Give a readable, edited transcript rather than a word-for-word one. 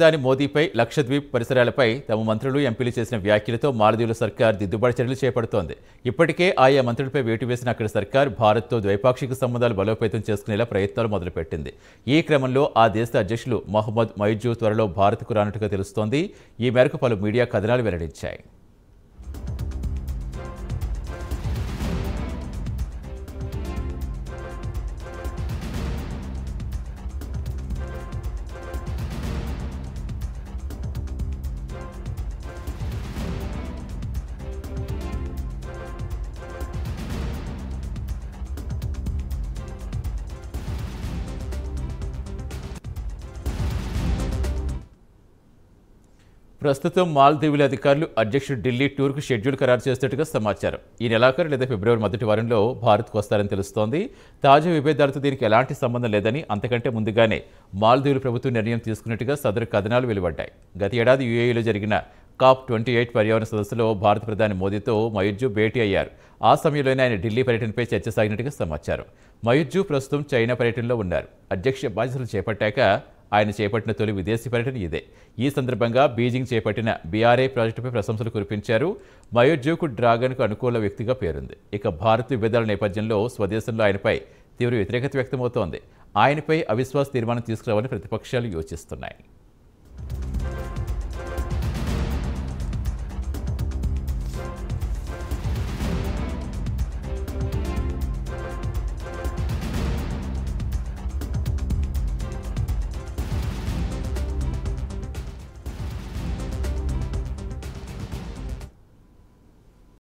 ప్రధాని మోదీపై లక్షద్వీప్ పరిసరాలపై తమ మంత్రులు ఎంపీలు చేసిన వ్యాఖ్యలతో మాల్దీవుల సర్కార్ దిద్దుబాటు చర్యలు చేపడుతోంది. ఇప్పటికే ఆయా మంత్రులపై వేటు వేసిన అక్కడి సర్కార్ భారత్తో ద్వైపాక్షిక సంబంధాలు బలోపేతం చేసుకునేలా ప్రయత్నాలు మొదలుపెట్టింది. ఈ క్రమంలో ఆ దేశ అధ్యక్షులు మహమ్మద్ ముయిజ్జు త్వరలో భారత్కు రానున్నట్టుగా తెలుస్తోంది. ఈ మేరకు పలు మీడియా కథనాలు వెల్లడించాయి. ప్రస్తుతం మాల్దీవుల అధికారులు అధ్యక్షుడు ఢిల్లీ టూర్కు షెడ్యూల్ ఖరారు చేసినట్టుగా సమాచారం. ఈ నెలాఖరు లేదా ఫిబ్రవరి మొదటి వారంలో భారత్కు వస్తారని తెలుస్తోంది. తాజా విభేదాలతో దీనికి ఎలాంటి సంబంధం లేదని, అంతకంటే ముందుగానే మాల్దీవుల ప్రభుత్వం నిర్ణయం తీసుకున్నట్టుగా సదరు కథనాలు వెలువడ్డాయి. గత ఏడాది యుఏఈలో జరిగిన COP28 పర్యావరణ సదస్సులో భారత ప్రధాని మోదీతో ముయిజ్జు భేటీ అయ్యారు. ఆ సమయంలోనే ఆయన ఢిల్లీ పర్యటనపై చర్చ సాగినట్టుగా సమాచారం. ముయిజ్జు ప్రస్తుతం చైనా పర్యటనలో ఉన్నారు. అధ్యక్ష బాధ్యతలు చేపట్టాక ఆయన చేపట్టిన తొలి విదేశీ పర్యటన ఇదే. ఈ సందర్భంగా బీజింగ్ చేపట్టిన BRI ప్రాజెక్టుపై ప్రశంసలు కురిపించారు. ముయిజ్జుకు డ్రాగన్కు అనుకూల వ్యక్తిగా పేరుంది. ఇక భారత్ విభేదాల నేపథ్యంలో స్వదేశంలో ఆయనపై తీవ్ర వ్యతిరేకత వ్యక్తమవుతోంది. ఆయనపై అవిశ్వాస తీర్మానం తీసుకురావాలని ప్రతిపక్షాలు యోచిస్తున్నాయి.